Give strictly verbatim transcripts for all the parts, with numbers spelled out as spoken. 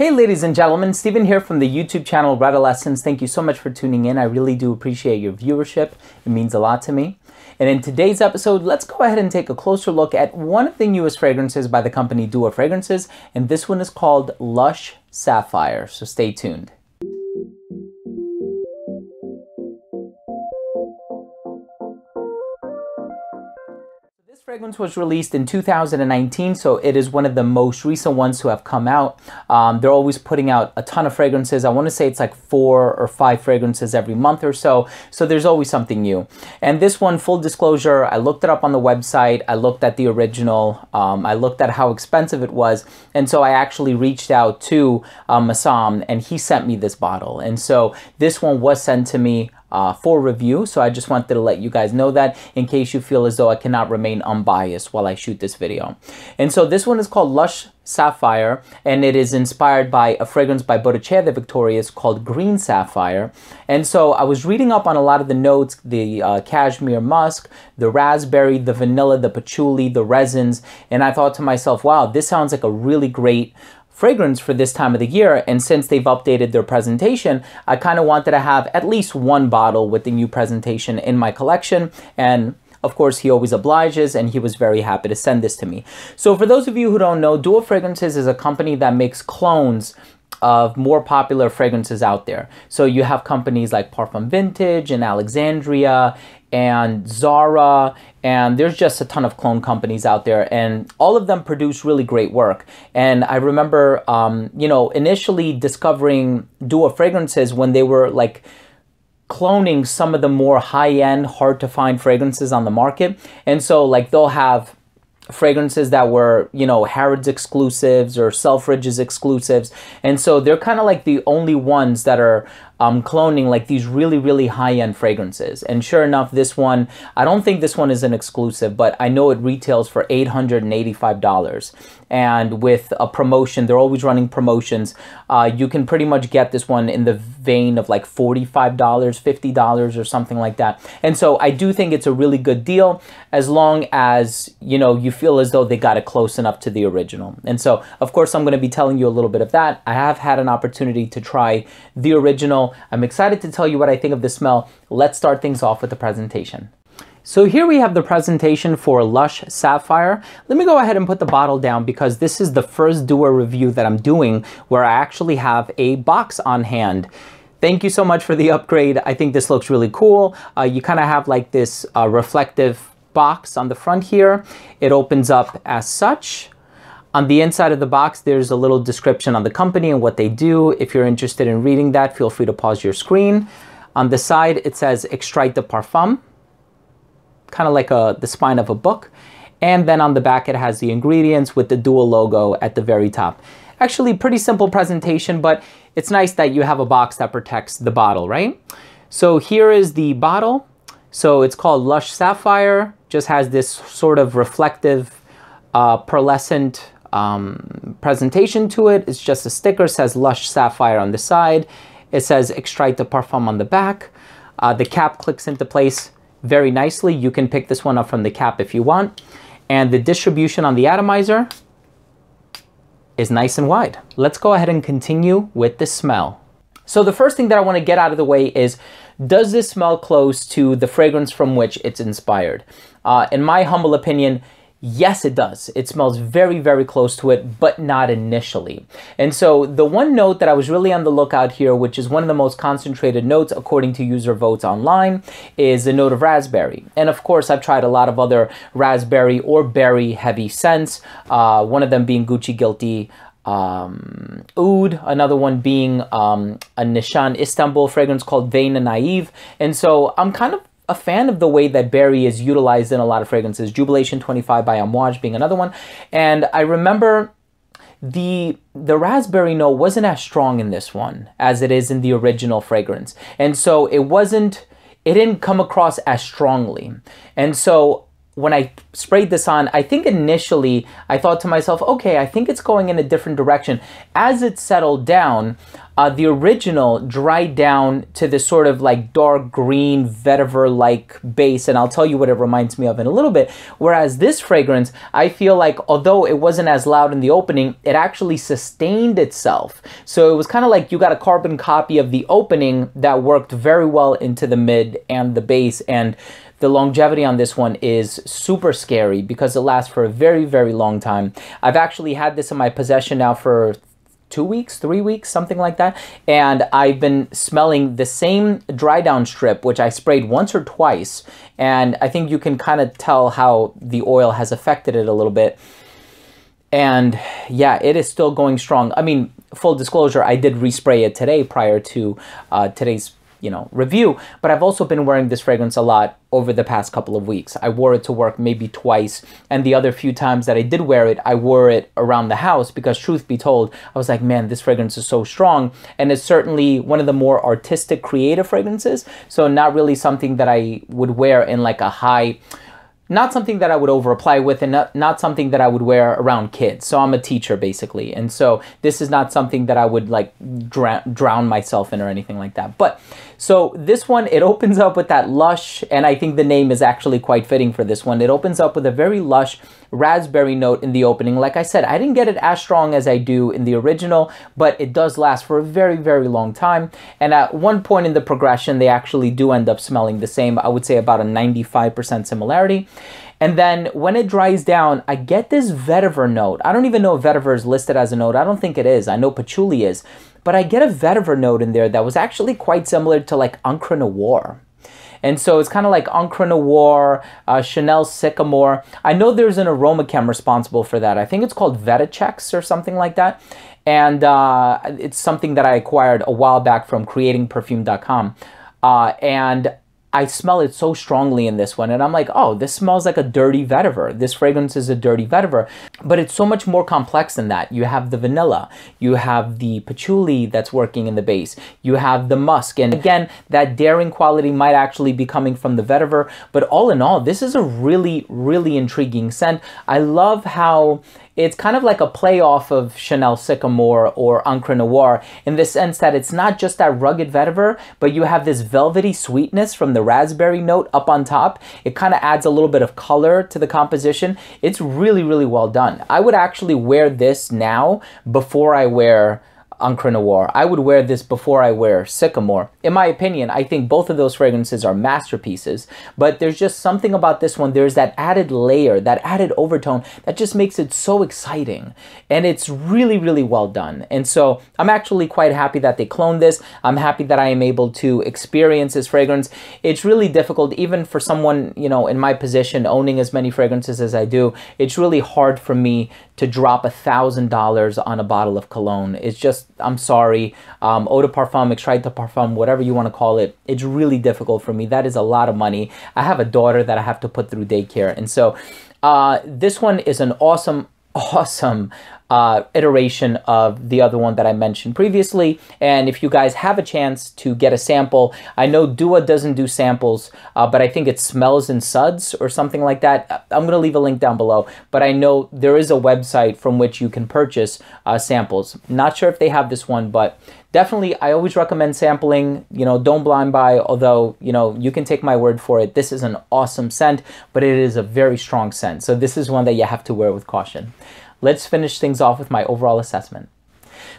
Hey ladies and gentlemen, Steven here from the YouTube channel Redolessence. Thank you so much for tuning in. I really do appreciate your viewership. It means a lot to me. And in today's episode, let's go ahead and take a closer look at one of the newest fragrances by the company Dua Fragrances, and this one is called Lush Sapphire, so stay tuned. This fragrance was released in two thousand nineteen, so it is one of the most recent ones to have come out. Um, they're always putting out a ton of fragrances. I want to say it's like four or five fragrances every month or so, so there's always something new. And this one, full disclosure, I looked it up on the website, I looked at the original, um, I looked at how expensive it was, and so I actually reached out to um, Massam, and he sent me this bottle. And so this one was sent to me Uh, for review, so I just wanted to let you guys know that in case you feel as though I cannot remain unbiased while I shoot this video. And so this one is called Lush Sapphire, and it is inspired by a fragrance by Bodicea the Victorious called Green Sapphire. And so I was reading up on a lot of the notes, the uh, cashmere musk, the raspberry, the vanilla, the patchouli, the resins, and I thought to myself, wow, this sounds like a really great fragrance for this time of the year. And since they've updated their presentation, I kind of wanted to have at least one bottle with the new presentation in my collection, and of course he always obliges, and he was very happy to send this to me. So for those of you who don't know, Dua Fragrances is a company that makes clones of more popular fragrances out there. So you have companies like Parfum Vintage and Alexandria and Zara, and there's just a ton of clone companies out there, and all of them produce really great work. And I remember, um, you know, initially discovering Dua Fragrances when they were like cloning some of the more high-end, hard-to-find fragrances on the market. And so like they'll have fragrances that were, you know, Harrods exclusives or Selfridges exclusives, and so they're kind of like the only ones that are um, cloning like these really really high-end fragrances. And sure enough, this one, I don't think this one is an exclusive, but I know it retails for eight hundred eighty-five dollars, and with a promotion, they're always running promotions, uh, you can pretty much get this one in the vein of like forty-five dollars, fifty dollars or something like that. And so I do think it's a really good deal, as long as, you know, you feel as though they got it close enough to the original. And so of course I'm going to be telling you a little bit of that. I have had an opportunity to try the original. I'm excited to tell you what I think of the smell. Let's start things off with the presentation. So here we have the presentation for Lush Sapphire. Let me go ahead and put the bottle down, because this is the first Dua review that I'm doing where I actually have a box on hand. Thank you so much for the upgrade. I think this looks really cool. Uh, you kind of have like this uh, reflective box on the front here. It opens up as such. On the inside of the box, there's a little description on the company and what they do. If you're interested in reading that, feel free to pause your screen. On the side, it says Extrait de Parfum, kind of like a, the spine of a book. And then on the back, it has the ingredients with the Dua logo at the very top. Actually, pretty simple presentation, but it's nice that you have a box that protects the bottle, right? So here is the bottle. So it's called Lush Sapphire. Just has this sort of reflective uh, pearlescent um, presentation to it. It's just a sticker, says Lush Sapphire on the side. It says Extrait de Parfum on the back. Uh, the cap clicks into place very nicely. You can pick this one up from the cap if you want. And the distribution on the atomizer is nice and wide. Let's go ahead and continue with the smell. So the first thing that I want to get out of the way is, does this smell close to the fragrance from which it's inspired? Uh, in my humble opinion, yes, it does. It smells very, very close to it, but not initially. And so the one note that I was really on the lookout here, which is one of the most concentrated notes according to user votes online, is the note of raspberry. And of course, I've tried a lot of other raspberry or berry heavy scents, uh, one of them being Gucci Guilty um oud, another one being um a Nishane Istanbul fragrance called Vain Naive. And so I'm kind of a fan of the way that berry is utilized in a lot of fragrances, Jubilation twenty-five by Amouage being another one. And I remember the the raspberry note wasn't as strong in this one as it is in the original fragrance, and so it wasn't it didn't come across as strongly. And so when I sprayed this on, I think initially I thought to myself, okay, I think it's going in a different direction. As it settled down, Uh, the original dried down to this sort of like dark green vetiver-like base, and I'll tell you what it reminds me of in a little bit. Whereas this fragrance, I feel like although it wasn't as loud in the opening, it actually sustained itself. So it was kind of like you got a carbon copy of the opening that worked very well into the mid and the base, and the longevity on this one is super scary because it lasts for a very, very long time. I've actually had this in my possession now for two weeks, three weeks, something like that. And I've been smelling the same dry down strip, which I sprayed once or twice. And I think you can kind of tell how the oil has affected it a little bit. And yeah, it is still going strong. I mean, full disclosure, I did respray it today prior to uh, today's you know, review, but I've also been wearing this fragrance a lot over the past couple of weeks. I wore it to work maybe twice, and the other few times that I did wear it, I wore it around the house because, truth be told, I was like, man, this fragrance is so strong, and it's certainly one of the more artistic, creative fragrances, so not really something that I would wear in like a high... Not something that I would over apply with, and not, not something that I would wear around kids. So I'm a teacher basically. And so this is not something that I would like drown, drown myself in or anything like that. But so this one, it opens up with that lush, and I think the name is actually quite fitting for this one. It opens up with a very lush raspberry note in the opening. Like I said, I didn't get it as strong as I do in the original, but it does last for a very, very long time. And at one point in the progression, they actually do end up smelling the same. I would say about a ninety-five percent similarity. And then when it dries down, I get this vetiver note. I don't even know if vetiver is listed as a note. I don't think it is. I know patchouli is. But I get a vetiver note in there that was actually quite similar to like Encre Noire. And so it's kind of like Encre Noire, uh, Chanel Sycamore. I know there's an aroma chem responsible for that. I think it's called Vettichex or something like that. And uh, it's something that I acquired a while back from creating perfume dot com. Uh, and... I smell it so strongly in this one, and I'm like, oh, this smells like a dirty vetiver. This fragrance is a dirty vetiver, but it's so much more complex than that. You have the vanilla, you have the patchouli that's working in the base, you have the musk, and again, that daring quality might actually be coming from the vetiver, but all in all, this is a really, really intriguing scent. I love how it's kind of like a playoff of Chanel Sycamore or Encre Noire in the sense that it's not just that rugged vetiver, but you have this velvety sweetness from the raspberry note up on top. It kind of adds a little bit of color to the composition. It's really, really well done. I would actually wear this now before I wear Encre Noire. I would wear this before I wear Sycamore. In my opinion, I think both of those fragrances are masterpieces, but there's just something about this one. There's that added layer, that added overtone that just makes it so exciting. And it's really, really well done. And so I'm actually quite happy that they cloned this. I'm happy that I am able to experience this fragrance. It's really difficult, even for someone, you know, in my position, owning as many fragrances as I do. It's really hard for me to drop a thousand dollars on a bottle of cologne. It's just, I'm sorry, um, eau de parfum, extrait de parfum, whatever you want to call it, it's really difficult for me. That is a lot of money. I have a daughter that I have to put through daycare. And so uh, this one is an awesome, awesome uh, iteration of the other one that I mentioned previously. And if you guys have a chance to get a sample, I know Dua doesn't do samples, uh, but I think it smells in suds or something like that. I'm going to leave a link down below, but I know there is a website from which you can purchase uh, samples. Not sure if they have this one, but definitely I always recommend sampling. You know, don't blind buy, although, you know, you can take my word for it. This is an awesome scent, but it is a very strong scent. So this is one that you have to wear with caution. Let's finish things off with my overall assessment.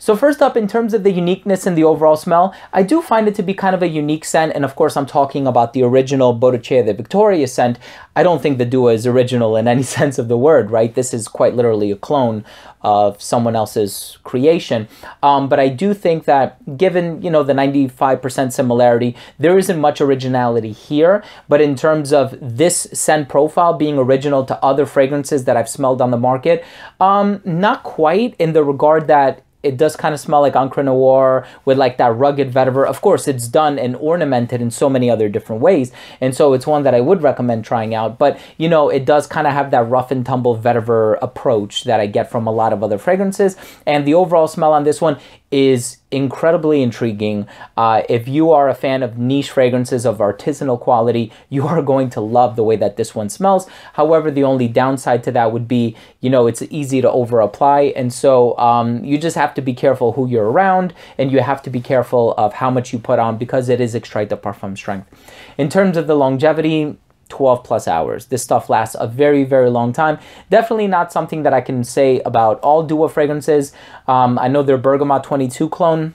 So first up, in terms of the uniqueness and the overall smell, I do find it to be kind of a unique scent. And of course, I'm talking about the original Bodicea the Victorious scent. I don't think the Dua is original in any sense of the word, right? This is quite literally a clone of someone else's creation. Um, but I do think that given, you know, the ninety-five percent similarity, there isn't much originality here. But in terms of this scent profile being original to other fragrances that I've smelled on the market, um, not quite, in the regard that it does kind of smell like Encre Noire with like that rugged vetiver. Of course, it's done and ornamented in so many other different ways. And so it's one that I would recommend trying out. But, you know, it does kind of have that rough and tumble vetiver approach that I get from a lot of other fragrances. And the overall smell on this one is incredibly intriguing. Uh, if you are a fan of niche fragrances of artisanal quality, you are going to love the way that this one smells. However, the only downside to that would be, you know, it's easy to over apply. And so um, you just have to be careful who you're around, and you have to be careful of how much you put on, because it is extrait de parfum strength. In terms of the longevity, twelve plus hours. This stuff lasts a very, very long time. Definitely not something that I can say about all Dua fragrances. Um, I know their Bergamot twenty-two clone,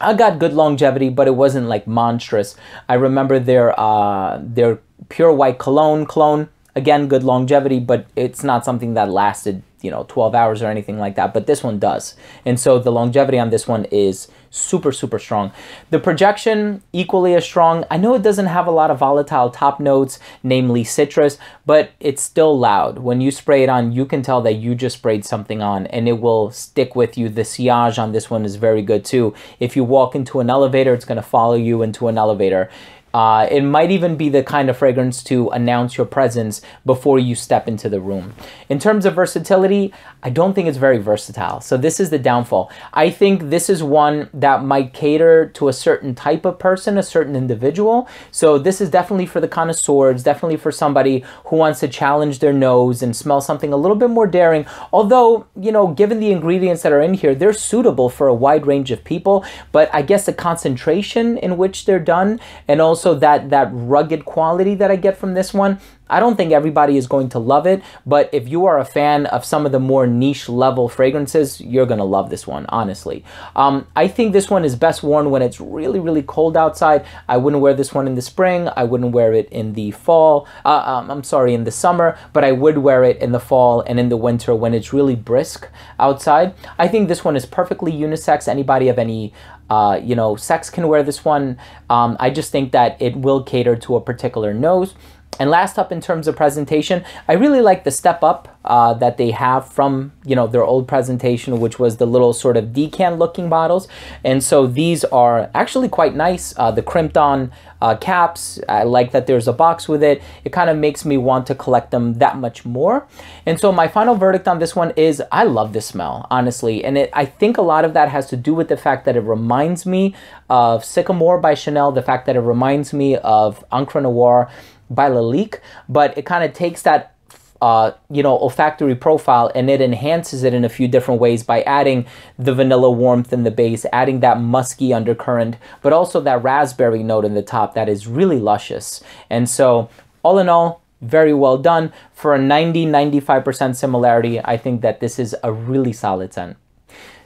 I got good longevity, but it wasn't like monstrous. I remember their, uh, their Pure White Cologne clone. Again, good longevity, but it's not something that lasted, you know, twelve hours or anything like that, but this one does. And so the longevity on this one is super, super strong. The projection, equally as strong. I know it doesn't have a lot of volatile top notes, namely citrus, but it's still loud. When you spray it on, you can tell that you just sprayed something on, and it will stick with you. The sillage on this one is very good too. If you walk into an elevator, it's gonna follow you into an elevator. Uh, it might even be the kind of fragrance to announce your presence before you step into the room. In terms of versatility, I don't think it's very versatile. So this is the downfall. I think this is one that might cater to a certain type of person, a certain individual. So this is definitely for the connoisseurs, definitely for somebody who wants to challenge their nose and smell something a little bit more daring. Although, you know, given the ingredients that are in here, they're suitable for a wide range of people. But I guess the concentration in which they're done, and also So that that rugged quality that I get from this one, I don't think everybody is going to love it, but if you are a fan of some of the more niche level fragrances, you're gonna love this one, honestly. Um, I think this one is best worn when it's really, really cold outside. I wouldn't wear this one in the spring. I wouldn't wear it in the fall. Uh, um, I'm sorry, in the summer, but I would wear it in the fall and in the winter when it's really brisk outside. I think this one is perfectly unisex. Anybody of any Uh, you know, sex can wear this one. Um, I just think that it will cater to a particular nose. And last up, in terms of presentation, I really like the step up uh, that they have from, you know, their old presentation, which was the little sort of decan looking bottles. And so these are actually quite nice. Uh, the crimped on uh, caps, I like that there's a box with it. It kind of makes me want to collect them that much more. And so my final verdict on this one is I love this smell, honestly. And it, I think a lot of that has to do with the fact that it reminds me of Sycamore by Chanel, the fact that it reminds me of Encre Noire by Lalique, but it kind of takes that uh, you know, olfactory profile and it enhances it in a few different ways by adding the vanilla warmth in the base, adding that musky undercurrent, but also that raspberry note in the top that is really luscious. And so all in all, very well done. For a ninety, ninety-five percent similarity, I think that this is a really solid scent.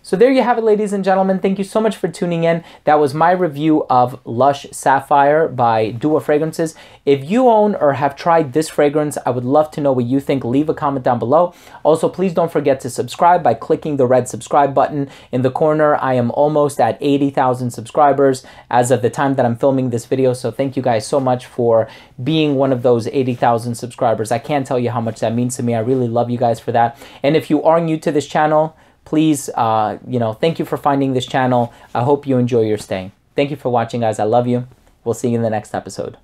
So there you have it, ladies and gentlemen. Thank you so much for tuning in. That was my review of Lush Sapphire by Dua Fragrances. If you own or have tried this fragrance, I would love to know what you think. Leave a comment down below. Also, please don't forget to subscribe by clicking the red subscribe button in the corner. I am almost at eighty thousand subscribers as of the time that I'm filming this video. So thank you guys so much for being one of those eighty thousand subscribers. I can't tell you how much that means to me. I really love you guys for that. And if you are new to this channel, please, uh, you know, thank you for finding this channel. I hope you enjoy your stay. Thank you for watching, guys. I love you. We'll see you in the next episode.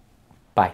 Bye.